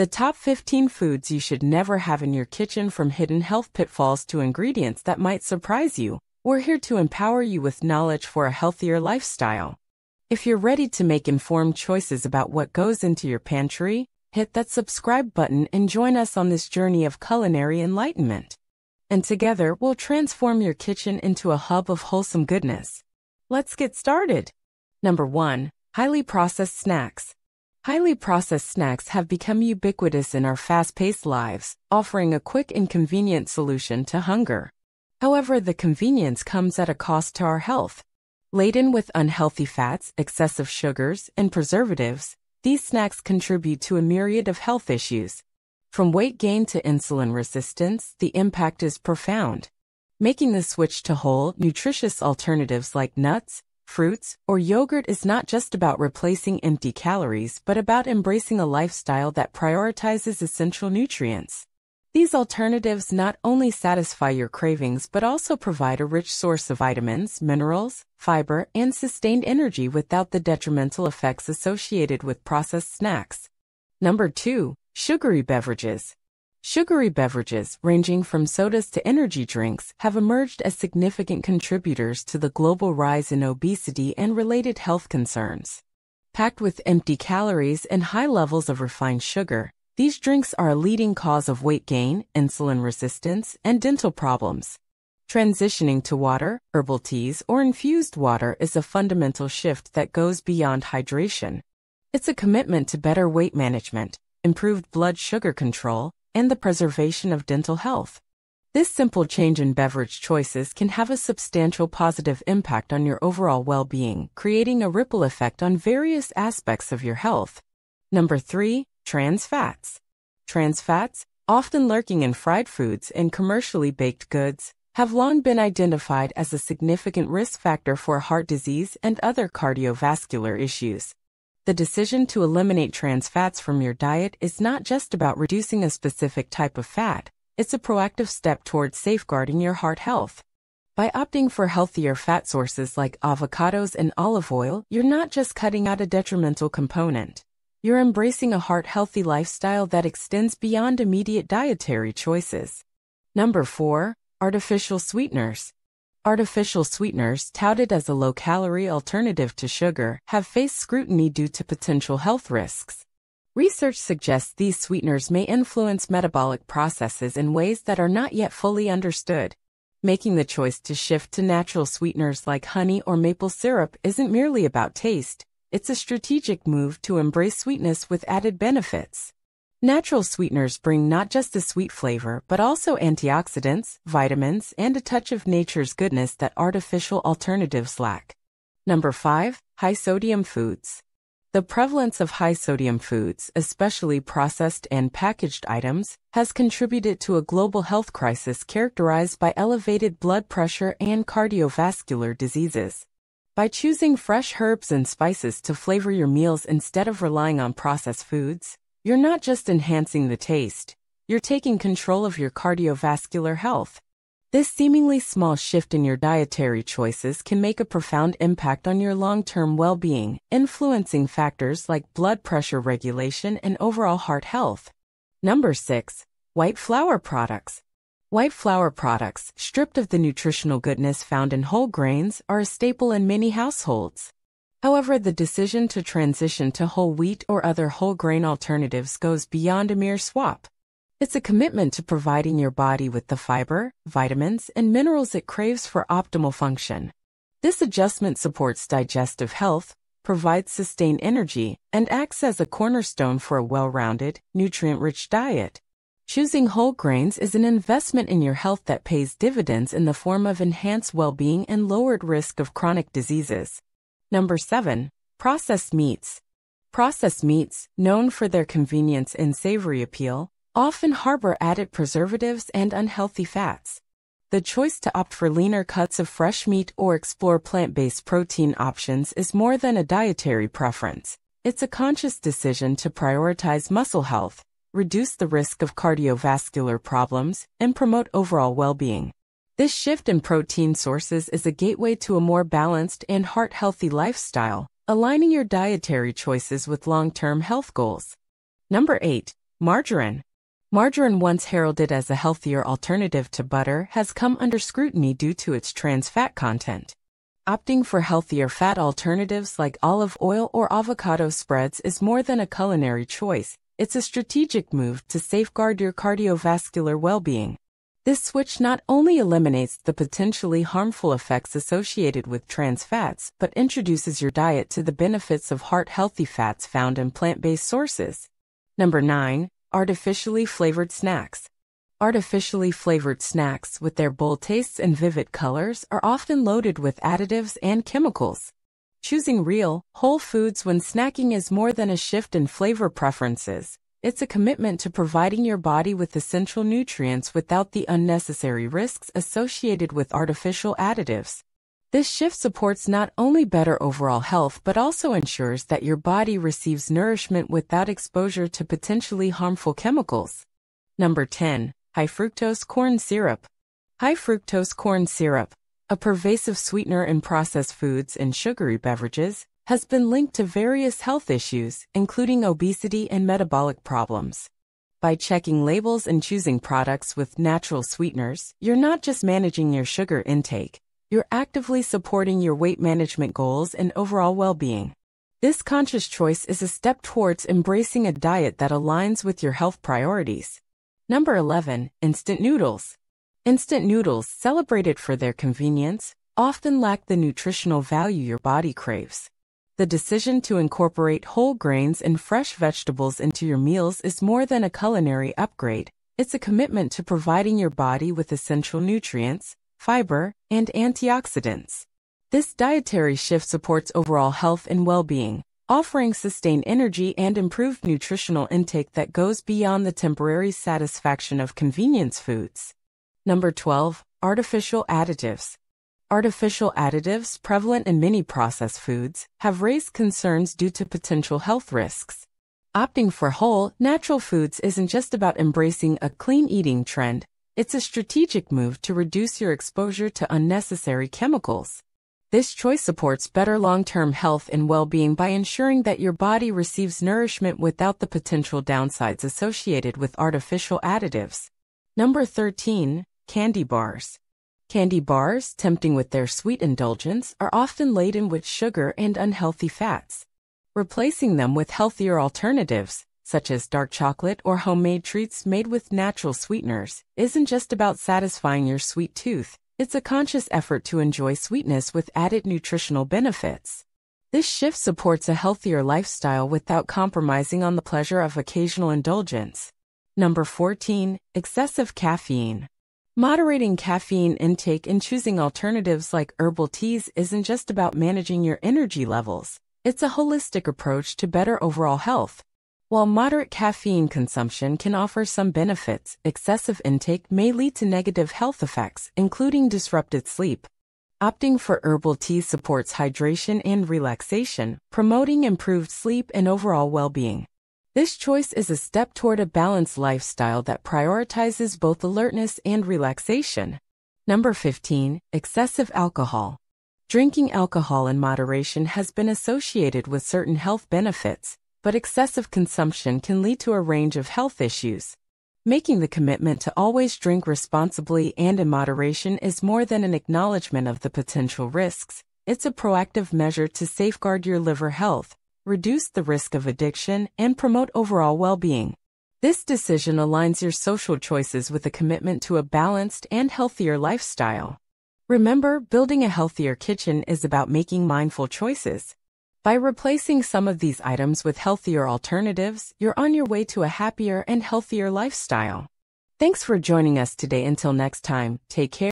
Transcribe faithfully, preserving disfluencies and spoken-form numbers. The top fifteen foods you should never have in your kitchen, from hidden health pitfalls to ingredients that might surprise you. We're here to empower you with knowledge for a healthier lifestyle. If you're ready to make informed choices about what goes into your pantry, hit that subscribe button and join us on this journey of culinary enlightenment. And together, we'll transform your kitchen into a hub of wholesome goodness. Let's get started. Number one, highly processed snacks. Highly processed snacks have become ubiquitous in our fast-paced lives, offering a quick and convenient solution to hunger. However, the convenience comes at a cost to our health. Laden with unhealthy fats, excessive sugars, and preservatives, these snacks contribute to a myriad of health issues. From weight gain to insulin resistance, the impact is profound. Making the switch to whole, nutritious alternatives like nuts, fruits, or yogurt is not just about replacing empty calories, but about embracing a lifestyle that prioritizes essential nutrients. These alternatives not only satisfy your cravings, but also provide a rich source of vitamins, minerals, fiber, and sustained energy without the detrimental effects associated with processed snacks. Number two, sugary beverages. Sugary beverages, ranging from sodas to energy drinks, have emerged as significant contributors to the global rise in obesity and related health concerns. Packed with empty calories and high levels of refined sugar, these drinks are a leading cause of weight gain, insulin resistance, and dental problems. Transitioning to water, herbal teas, or infused water is a fundamental shift that goes beyond hydration. It's a commitment to better weight management, improved blood sugar control, and the preservation of dental health. This simple change in beverage choices can have a substantial positive impact on your overall well-being, creating a ripple effect on various aspects of your health. Number three, trans fats. Trans fats, often lurking in fried foods and commercially baked goods, have long been identified as a significant risk factor for heart disease and other cardiovascular issues. The decision to eliminate trans fats from your diet is not just about reducing a specific type of fat, it's a proactive step towards safeguarding your heart health. By opting for healthier fat sources like avocados and olive oil, you're not just cutting out a detrimental component. You're embracing a heart-healthy lifestyle that extends beyond immediate dietary choices. Number four, artificial sweeteners. Artificial sweeteners, touted as a low-calorie alternative to sugar, have faced scrutiny due to potential health risks. Research suggests these sweeteners may influence metabolic processes in ways that are not yet fully understood. Making the choice to shift to natural sweeteners like honey or maple syrup isn't merely about taste, it's a strategic move to embrace sweetness with added benefits. Natural sweeteners bring not just a sweet flavor, but also antioxidants, vitamins, and a touch of nature's goodness that artificial alternatives lack. Number five, high-sodium foods. The prevalence of high-sodium foods, especially processed and packaged items, has contributed to a global health crisis characterized by elevated blood pressure and cardiovascular diseases. By choosing fresh herbs and spices to flavor your meals instead of relying on processed foods, you're not just enhancing the taste, you're taking control of your cardiovascular health. This seemingly small shift in your dietary choices can make a profound impact on your long-term well-being, influencing factors like blood pressure regulation and overall heart health. Number six, white flour products. White flour products, stripped of the nutritional goodness found in whole grains, are a staple in many households. However, the decision to transition to whole wheat or other whole grain alternatives goes beyond a mere swap. It's a commitment to providing your body with the fiber, vitamins, and minerals it craves for optimal function. This adjustment supports digestive health, provides sustained energy, and acts as a cornerstone for a well-rounded, nutrient-rich diet. Choosing whole grains is an investment in your health that pays dividends in the form of enhanced well-being and lowered risk of chronic diseases. Number seven, processed meats. Processed meats, known for their convenience and savory appeal, often harbor added preservatives and unhealthy fats. The choice to opt for leaner cuts of fresh meat or explore plant-based protein options is more than a dietary preference. It's a conscious decision to prioritize muscle health, reduce the risk of cardiovascular problems, and promote overall well-being. This shift in protein sources is a gateway to a more balanced and heart-healthy lifestyle, aligning your dietary choices with long-term health goals. Number eight, Margarine. Margarine, once heralded as a healthier alternative to butter, has come under scrutiny due to its trans fat content. Opting for healthier fat alternatives like olive oil or avocado spreads is more than a culinary choice. It's a strategic move to safeguard your cardiovascular well-being. This switch not only eliminates the potentially harmful effects associated with trans fats, but introduces your diet to the benefits of heart-healthy fats found in plant-based sources. Number nine. Artificially flavored snacks. Artificially flavored snacks, with their bold tastes and vivid colors, are often loaded with additives and chemicals. Choosing real, whole foods when snacking is more than a shift in flavor preferences. It's a commitment to providing your body with essential nutrients without the unnecessary risks associated with artificial additives. This shift supports not only better overall health but also ensures that your body receives nourishment without exposure to potentially harmful chemicals. Number ten. High fructose corn syrup. High fructose corn syrup, a pervasive sweetener in processed foods and sugary beverages, has been linked to various health issues, including obesity and metabolic problems. By checking labels and choosing products with natural sweeteners, you're not just managing your sugar intake. You're actively supporting your weight management goals and overall well-being. This conscious choice is a step towards embracing a diet that aligns with your health priorities. Number eleven. Instant noodles. Instant noodles, celebrated for their convenience, often lack the nutritional value your body craves. The decision to incorporate whole grains and fresh vegetables into your meals is more than a culinary upgrade. It's a commitment to providing your body with essential nutrients, fiber, and antioxidants. This dietary shift supports overall health and well-being, offering sustained energy and improved nutritional intake that goes beyond the temporary satisfaction of convenience foods. Number twelve. Artificial additives. Artificial additives, prevalent in many processed foods, have raised concerns due to potential health risks. Opting for whole, natural foods isn't just about embracing a clean eating trend. It's a strategic move to reduce your exposure to unnecessary chemicals. This choice supports better long-term health and well-being by ensuring that your body receives nourishment without the potential downsides associated with artificial additives. Number thirteen. Candy bars. Candy bars, tempting with their sweet indulgence, are often laden with sugar and unhealthy fats. Replacing them with healthier alternatives, such as dark chocolate or homemade treats made with natural sweeteners, isn't just about satisfying your sweet tooth. It's a conscious effort to enjoy sweetness with added nutritional benefits. This shift supports a healthier lifestyle without compromising on the pleasure of occasional indulgence. Number fourteen. Excessive caffeine. Moderating caffeine intake and choosing alternatives like herbal teas isn't just about managing your energy levels. It's a holistic approach to better overall health. While moderate caffeine consumption can offer some benefits, excessive intake may lead to negative health effects, including disrupted sleep. Opting for herbal tea supports hydration and relaxation, promoting improved sleep and overall well-being. This choice is a step toward a balanced lifestyle that prioritizes both alertness and relaxation. Number fifteen. Excessive alcohol. Drinking alcohol in moderation has been associated with certain health benefits, but excessive consumption can lead to a range of health issues. Making the commitment to always drink responsibly and in moderation is more than an acknowledgement of the potential risks. It's a proactive measure to safeguard your liver health, reduce the risk of addiction, and promote overall well-being. This decision aligns your social choices with a commitment to a balanced and healthier lifestyle. Remember, building a healthier kitchen is about making mindful choices. By replacing some of these items with healthier alternatives, you're on your way to a happier and healthier lifestyle. Thanks for joining us today. Until next time, take care.